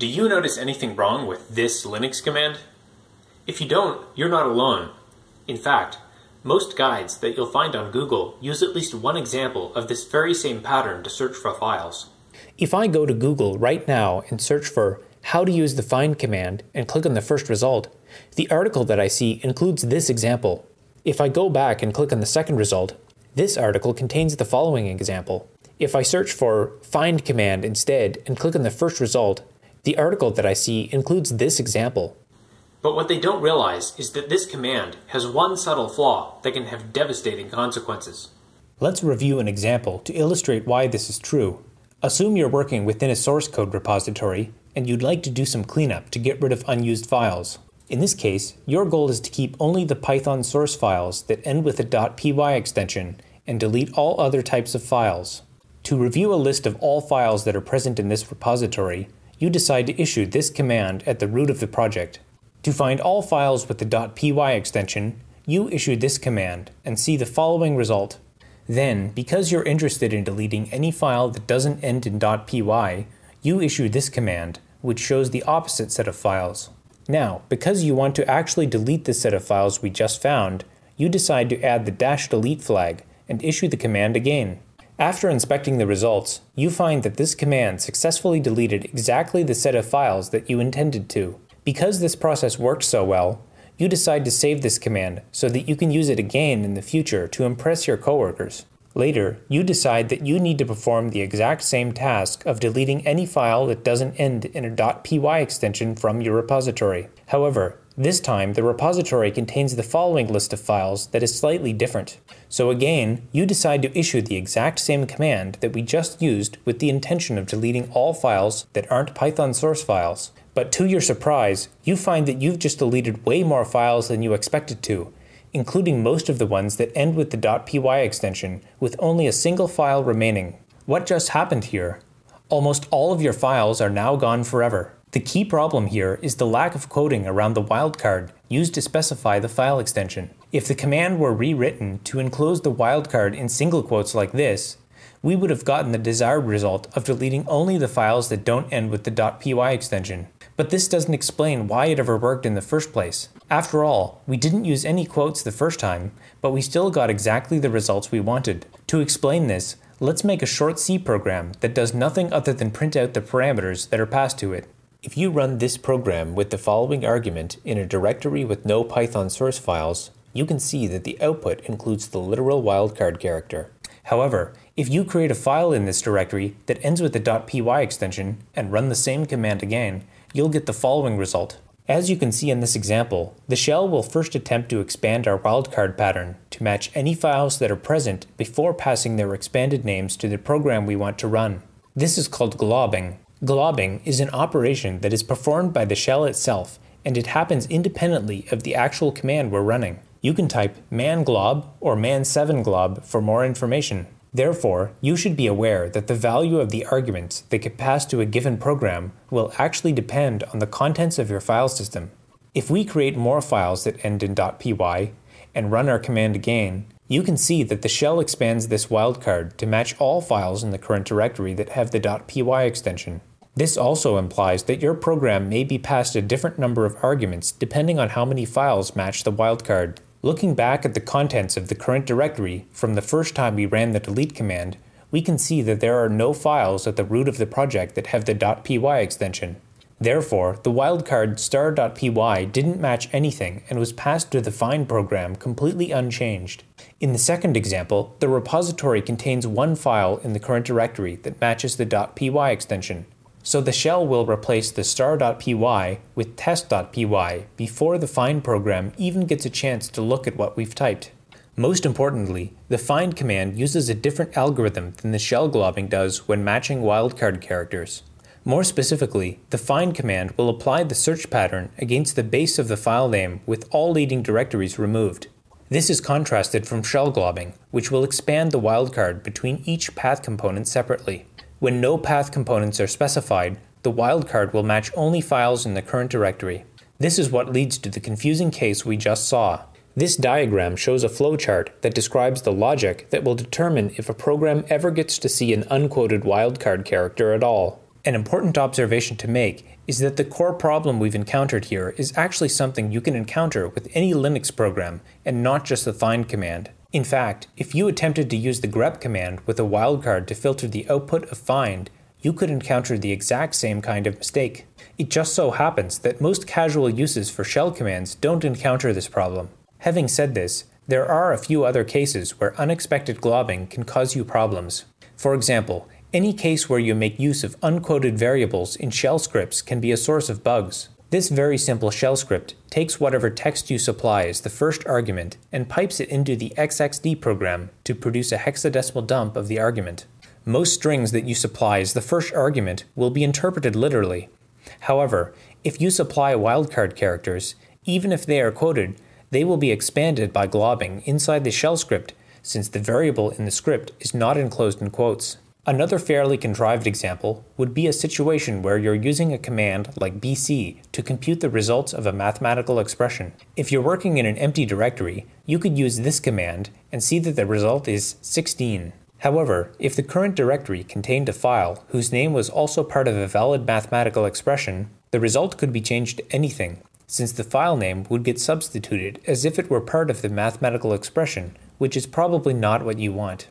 Do you notice anything wrong with this Linux command? If you don't, you're not alone. In fact, most guides that you'll find on Google use at least one example of this very same pattern to search for files. If I go to Google right now and search for how to use the find command and click on the first result, the article that I see includes this example. If I go back and click on the second result, this article contains the following example. If I search for find command instead and click on the first result, the article that I see includes this example. But what they don't realize is that this command has one subtle flaw that can have devastating consequences. Let's review an example to illustrate why this is true. Assume you're working within a source code repository and you'd like to do some cleanup to get rid of unused files. In this case, your goal is to keep only the Python source files that end with a .py extension and delete all other types of files. To review a list of all files that are present in this repository, you decide to issue this command at the root of the project. To find all files with the .py extension, you issue this command and see the following result. Then, because you're interested in deleting any file that doesn't end in .py, you issue this command, which shows the opposite set of files. Now, because you want to actually delete the set of files we just found, you decide to add the -delete flag and issue the command again. After inspecting the results, you find that this command successfully deleted exactly the set of files that you intended to. Because this process worked so well, you decide to save this command so that you can use it again in the future to impress your coworkers. Later, you decide that you need to perform the exact same task of deleting any file that doesn't end in a .py extension from your repository. However, this time the repository contains the following list of files that is slightly different. So again, you decide to issue the exact same command that we just used with the intention of deleting all files that aren't Python source files. But to your surprise, you find that you've just deleted way more files than you expected to, including most of the ones that end with the .py extension, with only a single file remaining. What just happened here? Almost all of your files are now gone forever. The key problem here is the lack of coding around the wildcard used to specify the file extension. If the command were rewritten to enclose the wildcard in single quotes like this, we would have gotten the desired result of deleting only the files that don't end with the .py extension. But this doesn't explain why it ever worked in the first place. After all, we didn't use any quotes the first time, but we still got exactly the results we wanted. To explain this, let's make a short C program that does nothing other than print out the parameters that are passed to it. If you run this program with the following argument in a directory with no Python source files, you can see that the output includes the literal wildcard character. However, if you create a file in this directory that ends with the .py extension and run the same command again, you'll get the following result. As you can see in this example, the shell will first attempt to expand our wildcard pattern to match any files that are present before passing their expanded names to the program we want to run. This is called globbing. Globbing is an operation that is performed by the shell itself, and it happens independently of the actual command we're running. You can type man glob or man 7 glob for more information. Therefore, you should be aware that the value of the arguments that get passed to a given program will actually depend on the contents of your file system. If we create more files that end in .py and run our command again, you can see that the shell expands this wildcard to match all files in the current directory that have the .py extension. This also implies that your program may be passed a different number of arguments depending on how many files match the wildcard. Looking back at the contents of the current directory from the first time we ran the delete command, we can see that there are no files at the root of the project that have the .py extension. Therefore, the wildcard star.py didn't match anything and was passed to the find program completely unchanged. In the second example, the repository contains one file in the current directory that matches the .py extension. So the shell will replace the star.py with test.py before the find program even gets a chance to look at what we've typed. Most importantly, the find command uses a different algorithm than the shell globbing does when matching wildcard characters. More specifically, the find command will apply the search pattern against the base of the file name with all leading directories removed. This is contrasted from shell globbing, which will expand the wildcard between each path component separately. When no path components are specified, the wildcard will match only files in the current directory. This is what leads to the confusing case we just saw. This diagram shows a flowchart that describes the logic that will determine if a program ever gets to see an unquoted wildcard character at all. An important observation to make is that the core problem we've encountered here is actually something you can encounter with any Linux program and not just the find command. In fact, if you attempted to use the grep command with a wildcard to filter the output of find, you could encounter the exact same kind of mistake. It just so happens that most casual uses for shell commands don't encounter this problem. Having said this, there are a few other cases where unexpected globbing can cause you problems. For example, any case where you make use of unquoted variables in shell scripts can be a source of bugs. This very simple shell script takes whatever text you supply as the first argument and pipes it into the xxd program to produce a hexadecimal dump of the argument. Most strings that you supply as the first argument will be interpreted literally. However, if you supply wildcard characters, even if they are quoted, they will be expanded by globbing inside the shell script since the variable in the script is not enclosed in quotes. Another fairly contrived example would be a situation where you're using a command like bc to compute the results of a mathematical expression. If you're working in an empty directory, you could use this command and see that the result is 16. However, if the current directory contained a file whose name was also part of a valid mathematical expression, the result could be changed to anything, since the file name would get substituted as if it were part of the mathematical expression, which is probably not what you want.